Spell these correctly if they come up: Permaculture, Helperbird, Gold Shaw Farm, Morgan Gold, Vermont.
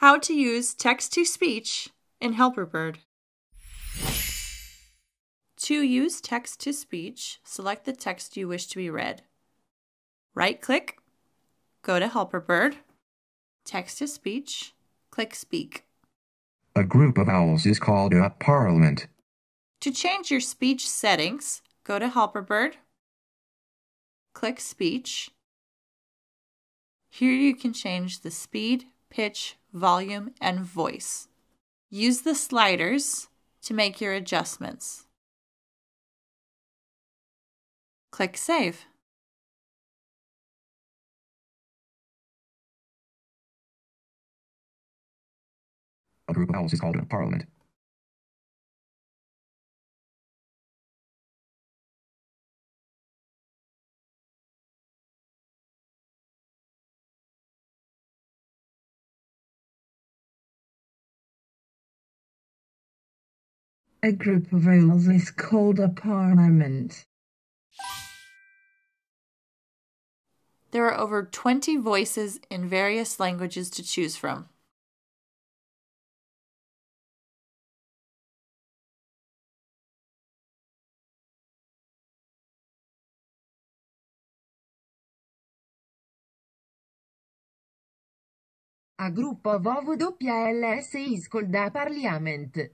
How to use text-to-speech in Helperbird. To use text-to-speech, select the text you wish to be read. Right-click, go to Helperbird, text-to-speech, click Speak. A group of owls is called a parliament. To change your speech settings, go to Helperbird, click Speech. Here you can change the speed, pitch, volume, and voice. Use the sliders to make your adjustments. Click Save. A group of owls is called a parliament. A group of owls is called a parliament. There are over 20 voices in various languages to choose from. A group of owls is called a parliament.